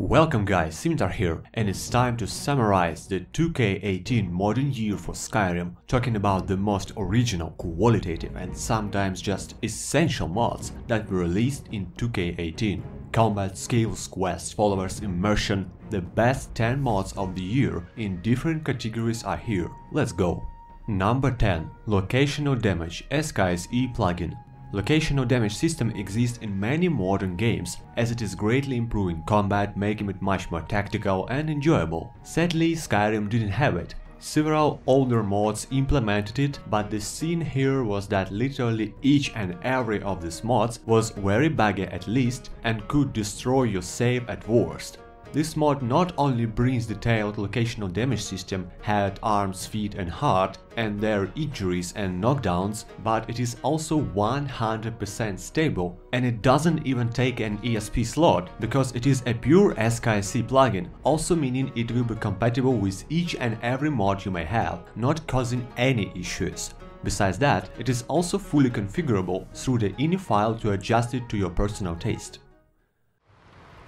Welcome guys, Simitar here, and it's time to summarize the 2K18 modern year for Skyrim, talking about the most original, qualitative and sometimes just essential mods that were released in 2K18. Combat, skills, quests, followers, immersion, the best 10 mods of the year in different categories are here, let's go! Number 10. Locational Damage SKSE plugin. Locational damage system exists in many modern games, as it is greatly improving combat, making it much more tactical and enjoyable. Sadly, Skyrim didn't have it. Several older mods implemented it, but the scene here was that literally each and every of these mods was very buggy at least and could destroy your save at worst. This mod not only brings detailed locational damage system, head, arms, feet and heart, and their injuries and knockdowns, but it is also 100% stable, and it doesn't even take an ESP slot, because it is a pure SKSE plugin, also meaning it will be compatible with each and every mod you may have, not causing any issues. Besides that, it is also fully configurable through the ini file to adjust it to your personal taste.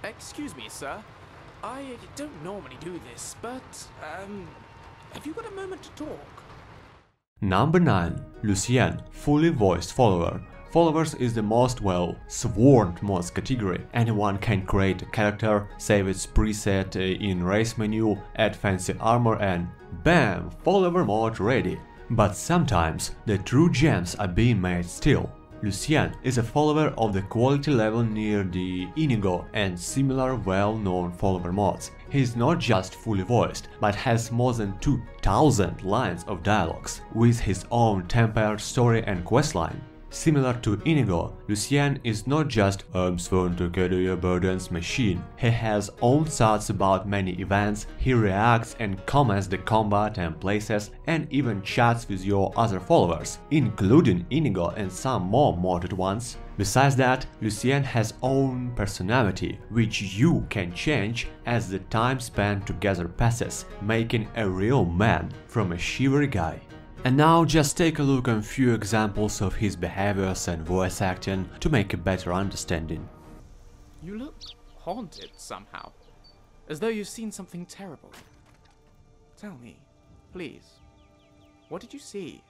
Excuse me, sir. I don't normally do this, but have you got a moment to talk? Number 9. Lucien, fully voiced follower. Followers is the most, well, sworn mods category. Anyone can create a character, save its preset in race menu, add fancy armor and BAM! Follower mod ready. But sometimes the true gems are being made still. Lucien is a follower of the quality level near the Inigo and similar well-known follower mods. He is not just fully voiced, but has more than 2000 lines of dialogues, with his own tempered story and questline. Similar to Inigo, Lucien is not just "I'm sworn to carry your burdens" machine. He has own thoughts about many events, he reacts and comments the combat and places, and even chats with your other followers, including Inigo and some more modded ones. Besides that, Lucien has own personality, which you can change as the time spent together passes, making a real man from a shivery guy. And now just take a look on few examples of his behaviors and voice acting to make a better understanding. You look haunted somehow, as though you've seen something terrible. Tell me, please, what did you see?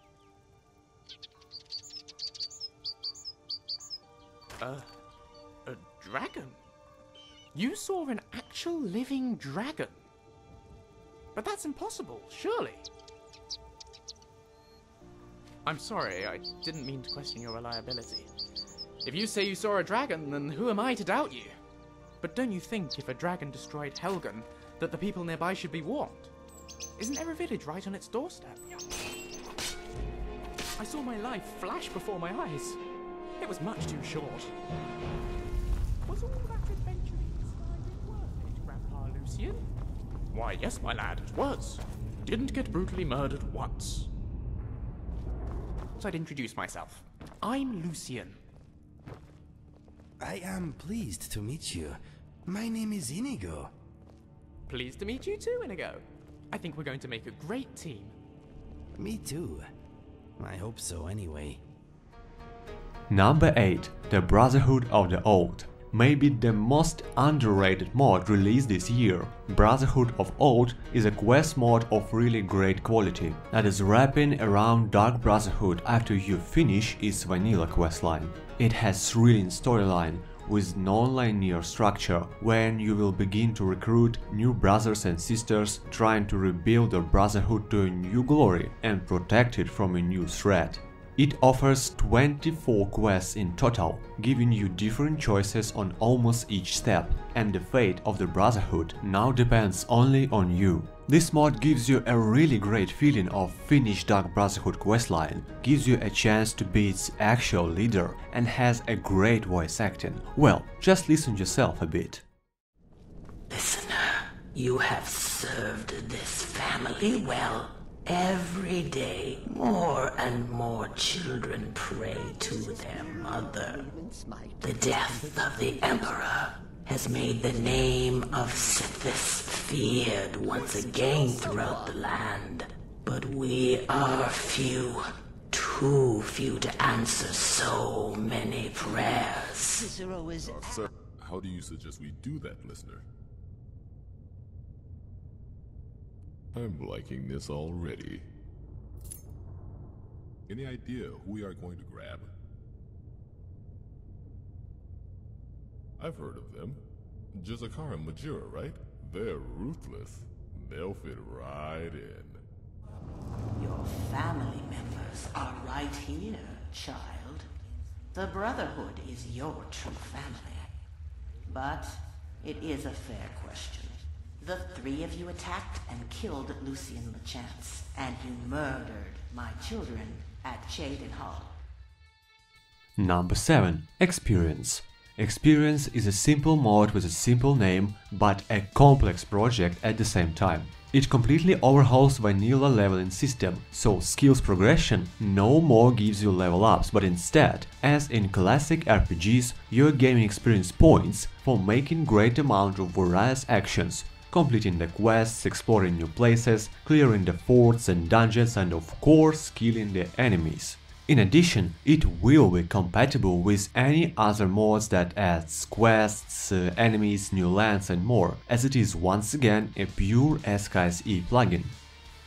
A dragon? You saw an actual living dragon? But that's impossible, surely? I'm sorry, I didn't mean to question your reliability. If you say you saw a dragon, then who am I to doubt you? But don't you think if a dragon destroyed Helgen, that the people nearby should be warned? Isn't every village right on its doorstep? I saw my life flash before my eyes. It was much too short. Was all that adventure in Skyrim worth it, Grandpa Lucien? Why, yes, my lad, it was. Didn't get brutally murdered once. So I'd introduce myself. I'm Lucien. I am pleased to meet you. My name is Inigo. Pleased to meet you too, Inigo. I think we're going to make a great team. Me too. I hope so anyway. Number 8. The Brotherhood of the Old. Maybe the most underrated mod released this year. Brotherhood of Old is a quest mod of really great quality that is wrapping around Dark Brotherhood after you finish its vanilla questline. It has thrilling storyline with non-linear structure, when you will begin to recruit new brothers and sisters trying to rebuild the Brotherhood to a new glory and protect it from a new threat. It offers 24 quests in total, giving you different choices on almost each step, and the fate of the Brotherhood now depends only on you. This mod gives you a really great feeling of finished Dark Brotherhood questline, gives you a chance to be its actual leader, and has a great voice acting. Well, just listen yourself a bit. Listener, you have served this family well. Every day, more and more children pray to their mother. The death of the Emperor has made the name of Sithis feared once again throughout the land. But we are few, too few to answer so many prayers. Sir, how do you suggest we do that, listener? I'm liking this already. Any idea who we are going to grab? I've heard of them. Jazakara Majura, right? They're ruthless. They'll fit right in. Your family members are right here, child. The Brotherhood is your true family. But it is a fair question. The three of you attacked and killed Lucien LeChance, and you murdered my children at Chadenhall. Number 7. Experience. Experience is a simple mod with a simple name, but a complex project at the same time. It completely overhauls vanilla leveling system, so skills progression no more gives you level ups, but instead, as in classic RPGs, you're gaining experience points for making great amount of various actions, completing the quests, exploring new places, clearing the forts and dungeons, and of course killing the enemies. In addition, it will be compatible with any other mods that adds quests, enemies, new lands and more, as it is once again a pure SKSE plugin.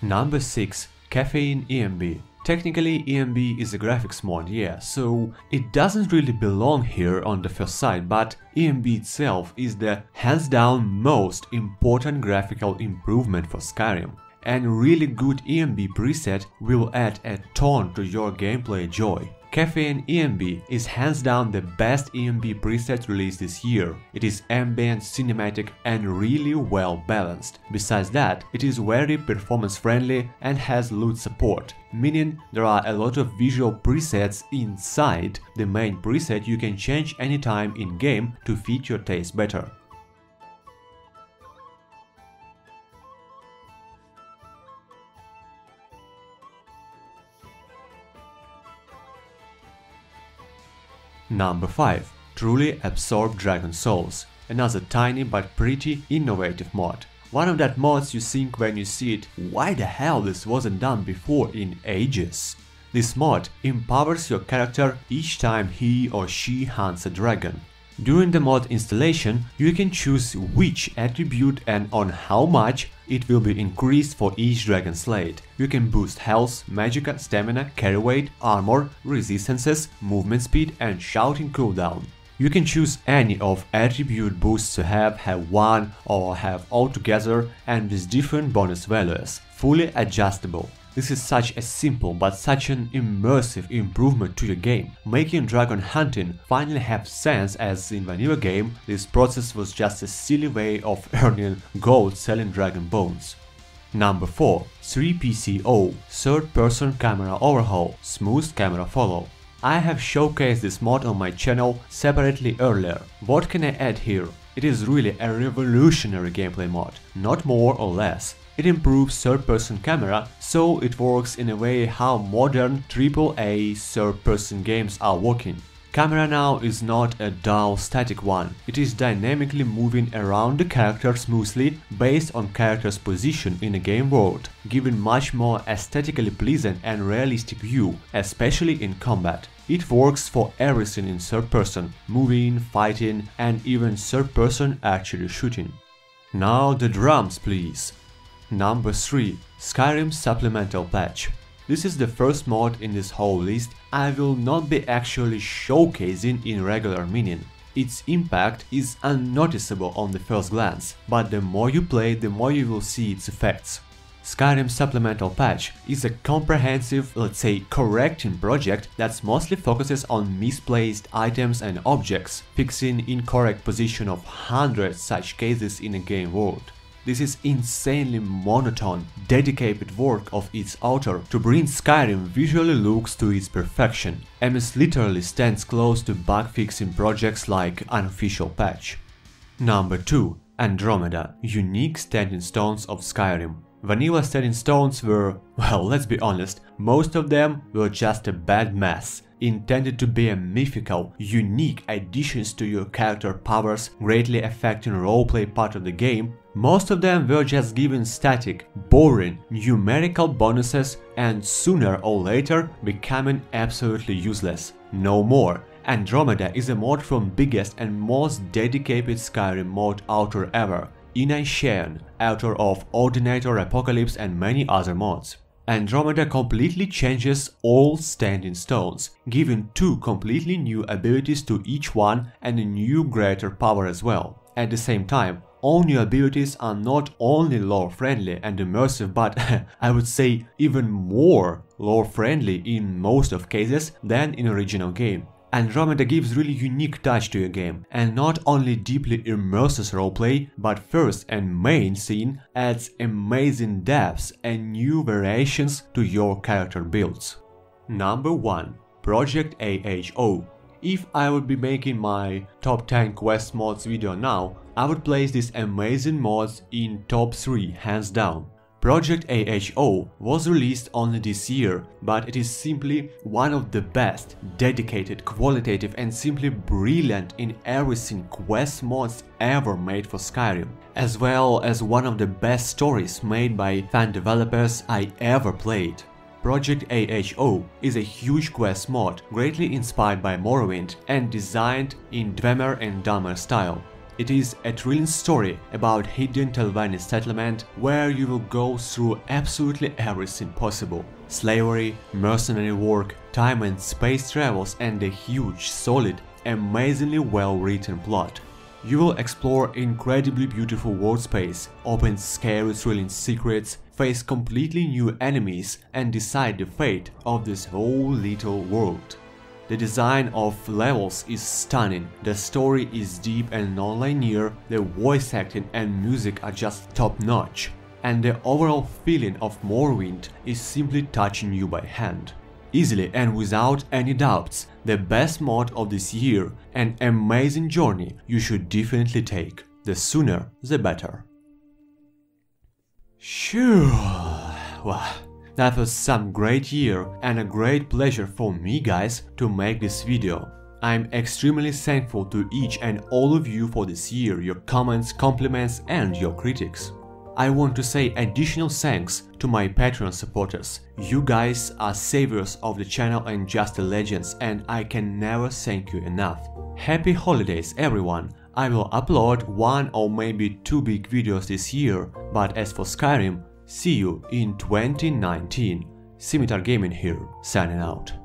Number 6. Caffeine ENB. Technically, ENB is a graphics mod, yeah, so it doesn't really belong here on the first sight, but ENB itself is the hands down most important graphical improvement for Skyrim. And really good ENB preset will add a ton to your gameplay joy. Caffeine ENB is hands down the best ENB preset released this year. It is ambient, cinematic and really well balanced. Besides that, it is very performance friendly and has loot support, meaning there are a lot of visual presets inside the main preset you can change anytime in game to fit your taste better. Number 5. Truly Absorb Dragon Souls. Another tiny but pretty innovative mod. One of that mods you think when you see it, why the hell this wasn't done before in ages? This mod empowers your character each time he or she hunts a dragon. During the mod installation, you can choose which attribute and on how much it will be increased for each dragon slayed. You can boost health, magicka, stamina, carry weight, armor, resistances, movement speed and shouting cooldown. You can choose any of attribute boosts to have one or have all together and with different bonus values, fully adjustable. This is such a simple but such an immersive improvement to your game, making dragon hunting finally have sense, as in vanilla game this process was just a silly way of earning gold selling dragon bones. Number 4. 3PCO Third Person Camera Overhaul, Smooth Camera Follow. I have showcased this mod on my channel separately earlier. What can I add here? It is really a revolutionary gameplay mod, not more or less. It improves third-person camera, so it works in a way how modern AAA third-person games are working. Camera now is not a dull static one, it is dynamically moving around the character smoothly based on character's position in a game world, giving much more aesthetically pleasant and realistic view, especially in combat. It works for everything in third-person, moving, fighting and even third-person actually shooting. Now the drums, please! Number 3. Skyrim Supplemental Patch. This is the first mod in this whole list I will not be actually showcasing in regular meaning. Its impact is unnoticeable on the first glance, but the more you play, the more you will see its effects. Skyrim Supplemental Patch is a comprehensive, let's say, correcting project that mostly focuses on misplaced items and objects, fixing incorrect position of hundreds such cases in a game world. This is insanely monotone, dedicated work of its author to bring Skyrim visually looks to its perfection. MS literally stands close to bug fixing projects like Unofficial Patch. Number 2. Andromeda. Unique standing stones of Skyrim. Vanilla standing stones were, well, let's be honest, most of them were just a bad mess, intended to be a mythical, unique additions to your character powers, greatly affecting roleplay part of the game. Most of them were just given static, boring, numerical bonuses and sooner or later becoming absolutely useless. No more. Andromeda is a mod from biggest and most dedicated Skyrim mod author ever. Inaiseon, author of Ordinator, Apocalypse and many other mods. Andromeda completely changes all standing stones, giving two completely new abilities to each one and a new greater power as well. At the same time, all new abilities are not only lore friendly and immersive, but I would say even more lore friendly in most of cases than in original game. Andromeda gives really unique touch to your game, and not only deeply immerses roleplay, but first and main scene adds amazing depths and new variations to your character builds. Number 1. Project AHO. If I would be making my top 10 quest mods video now, I would place these amazing mods in top 3 hands down. Project AHO was released only this year, but it is simply one of the best, dedicated, qualitative and simply brilliant in everything quest mods ever made for Skyrim, as well as one of the best stories made by fan developers I ever played. Project AHO is a huge quest mod, greatly inspired by Morrowind and designed in Dwemer and Dunmer style. It is a thrilling story about hidden Telvanni settlement where you will go through absolutely everything possible. Slavery, mercenary work, time and space travels and a huge, solid, amazingly well-written plot. You will explore incredibly beautiful world space, open scary thrilling secrets, face completely new enemies and decide the fate of this whole little world. The design of levels is stunning, the story is deep and non-linear, the voice acting and music are just top-notch, and the overall feeling of Morrowind is simply touching you by hand. Easily and without any doubts, the best mod of this year, an amazing journey you should definitely take. The sooner, the better. Shoo! Wow. That was some great year and a great pleasure for me guys to make this video. I'm extremely thankful to each and all of you for this year, your comments, compliments and your critics. I want to say additional thanks to my Patreon supporters. You guys are saviors of the channel and just the legends, and I can never thank you enough. Happy holidays everyone! I will upload one or maybe two big videos this year, but as for Skyrim, see you in 2019. Simitar Gaming here, signing out.